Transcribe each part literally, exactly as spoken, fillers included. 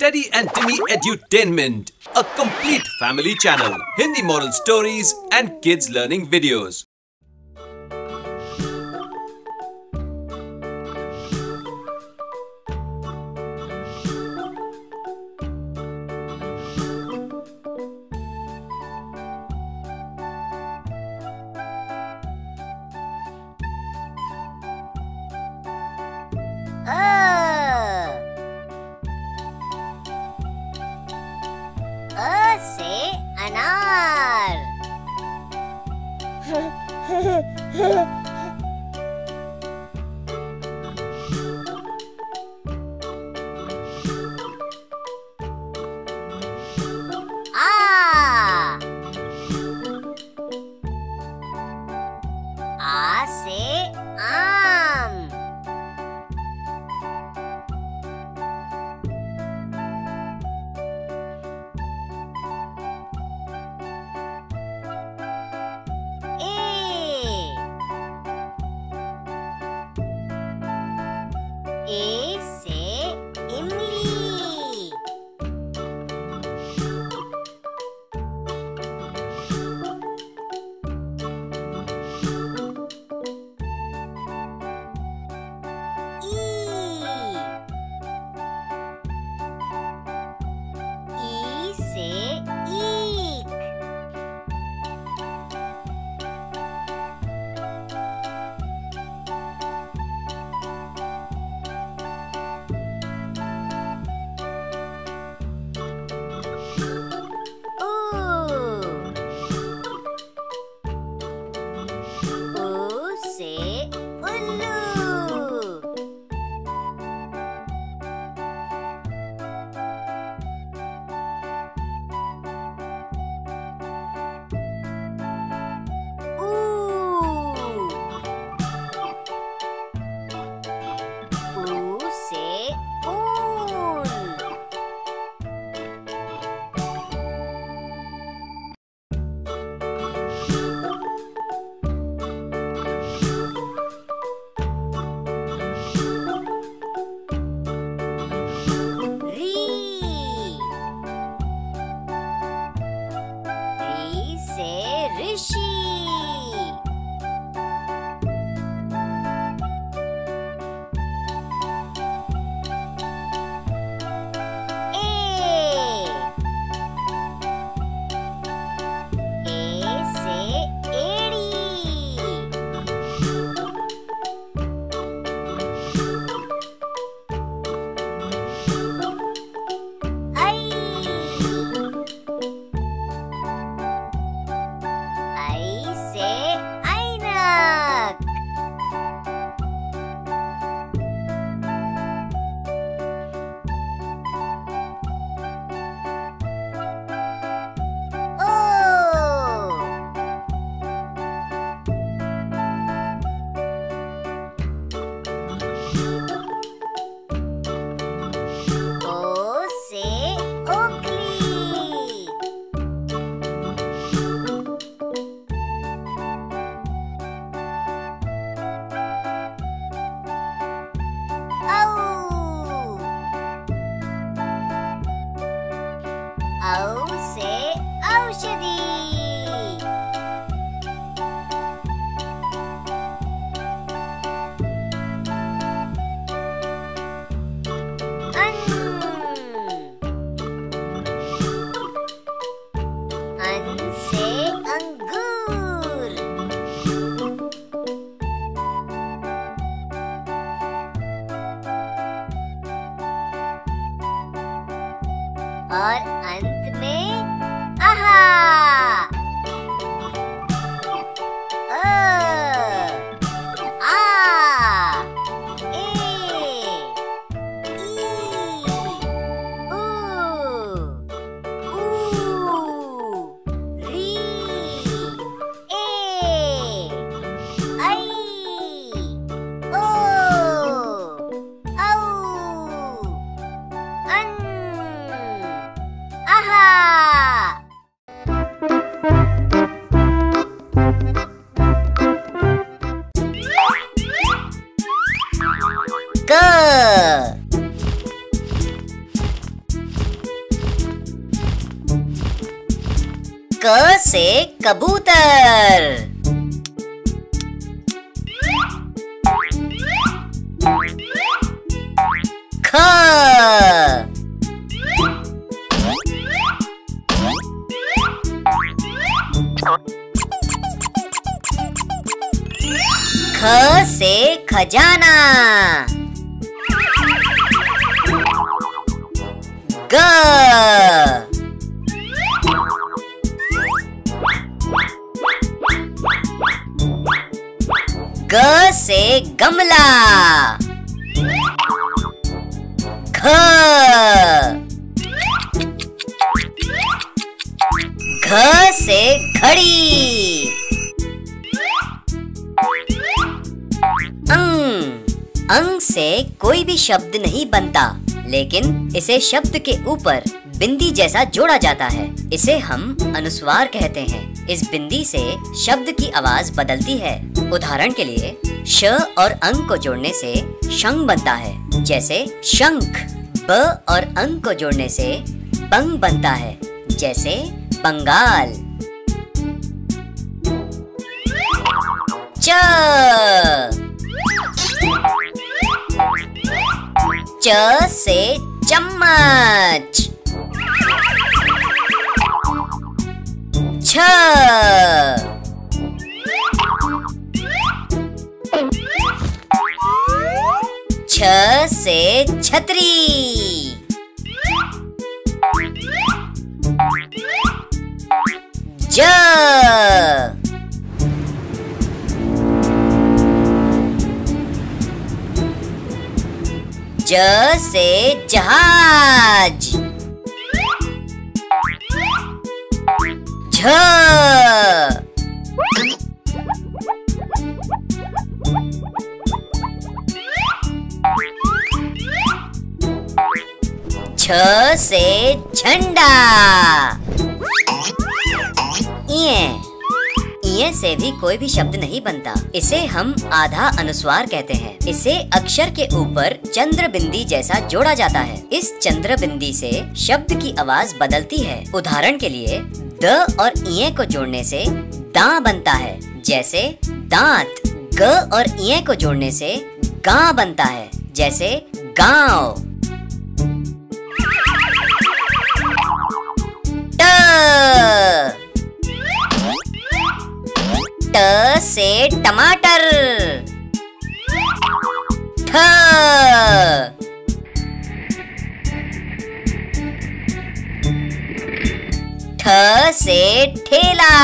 Teddy and Timmy Edutainment, a complete family channel. Hindi moral stories and kids learning videos. अनार आ आ से आम A से इमली E E से ईख O से औषधि अन अन से अंगूर और अंत Aha! Aha! क से कबूतर। ख ख से खजाना। ग ग से गमला। ख घ से घड़ी। अंग अंग से कोई भी शब्द नहीं बनता, लेकिन इसे शब्द के ऊपर बिंदी जैसा जोड़ा जाता है। इसे हम अनुस्वार कहते हैं। इस बिंदी से शब्द की आवाज बदलती है। उदाहरण के लिए श और अंग को जोड़ने से शंख बनता है, जैसे शंख। ब और अंग को जोड़ने से बंग बनता है, जैसे बंगाल। च च से चम्मच। छ छ से छतरी। ज ज से जहाज। झ छ से झंडा। इए ये से भी कोई भी शब्द नहीं बनता। इसे हम आधा अनुस्वार कहते हैं। इसे अक्षर के ऊपर चंद्र बिंदी जैसा जोड़ा जाता है। इस चंद्र बिंदी से शब्द की आवाज बदलती है। उदाहरण के लिए द और इए को जोड़ने से दां बनता है, जैसे दांत। ग और इए को जोड़ने से गां बनता है, जैसे गांव। ट ट से टमाटर। ठ ठ से ठेला।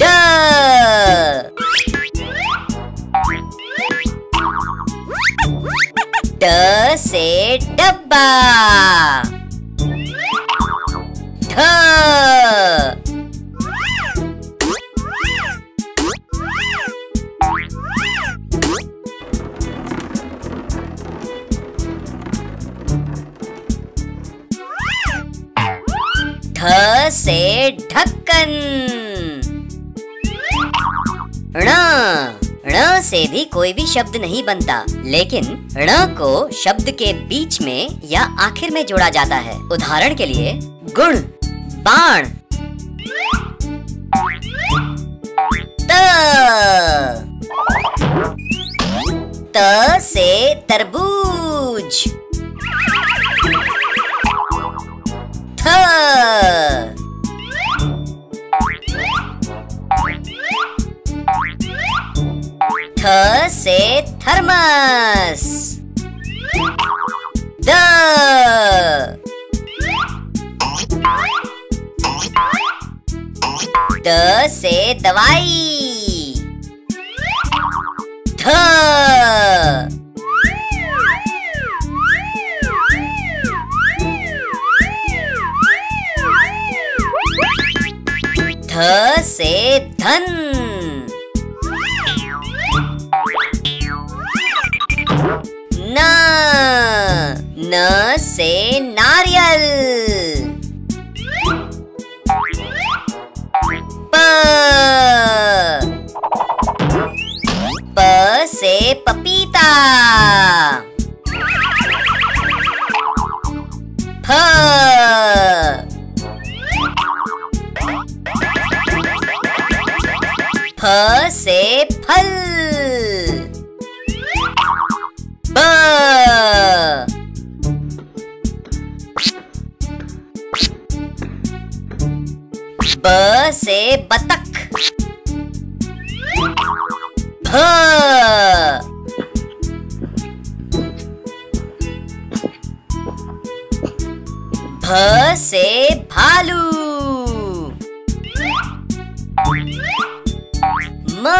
ड ड से डब्बा। ढ से ढक्कन। ण ण से भी कोई भी शब्द नहीं बनता, लेकिन ण को शब्द के बीच में या आखिर में जोड़ा जाता है। उदाहरण के लिए गुण बाण। त त से तरबूज। थ थ से थर्मस। द द से दवाई। ध ध से धन। न न से नारियल। प से पपीता। फ फ से फल, ब ब से बतख, भ भ से भालू, म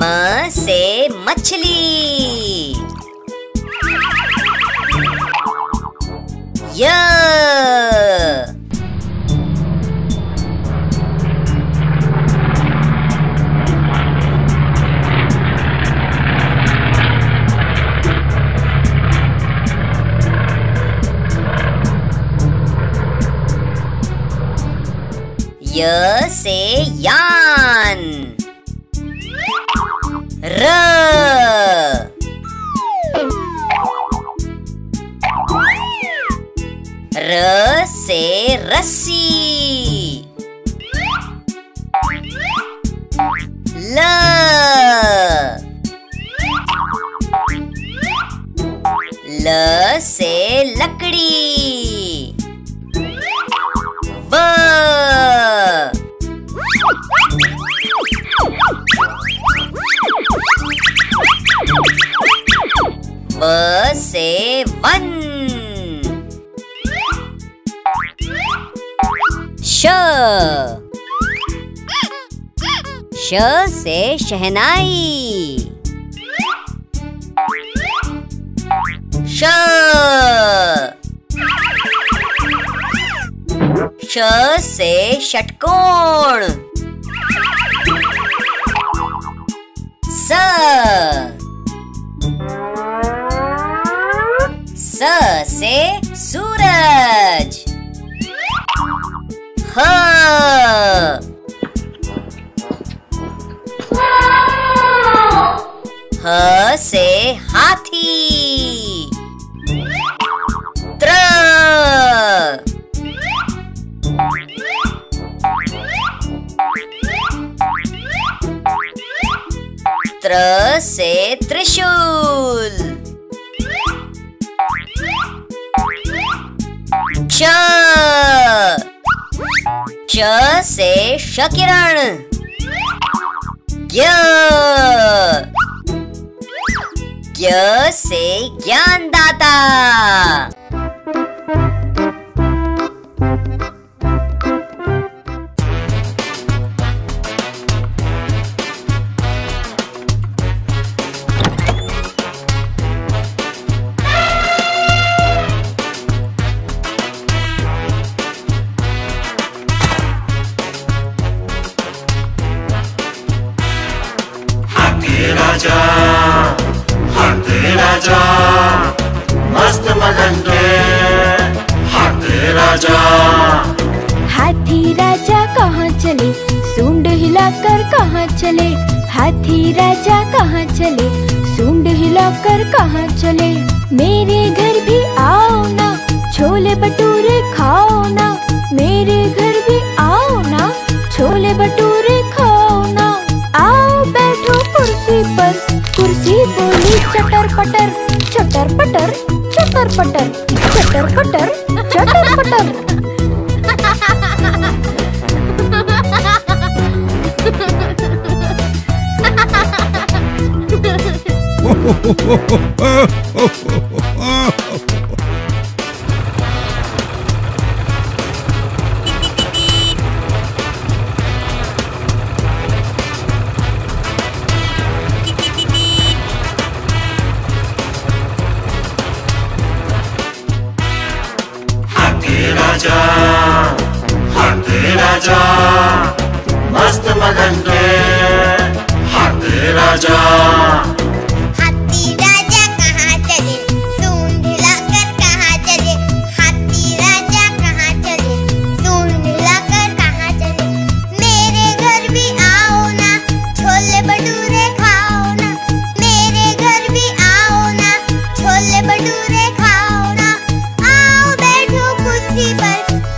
म से मछली, य य से यान, र र से रस्सी, ल ल से लकड़ी, व व से वन, श श से शहनाई, श श से षटकोण, स स से सूरज, ह ह से हाथी, त्र त्र से त्रिशूल, च च से शकिरण, ज्ञ ज्ञ से ज्ञानदाता। हाथी राजा कहाँ चले, सूंड हिलाकर कहाँ चले, हाथी राजा कहाँ चले, सूंड हिलाकर कहाँ चले। मेरे घर भी आओ ना, छोले भटूरे खाओ ना, मेरे घर भी आओ ना, छोले भटूरे खाओ ना। आओ बैठो कुर्सी पर, कुर्सी बोली चटर पटर, चटर पटर चटर पटर चटर पटर चटर पटर। हाथी राजा मस्त मगन रे, हाथी राजा हाथी राजा कहाँ चले, सूंड हिलाकर कहाँ चले, हाथी राजा कहाँ चले, सूंड हिलाकर कहाँ चले। मेरे घर भी आओ ना, छोले भटूरे खाओ ना, मेरे घर भी आओ ना, छोले भटूरे खाओ ना। आओ बैठो कुर्सी पर,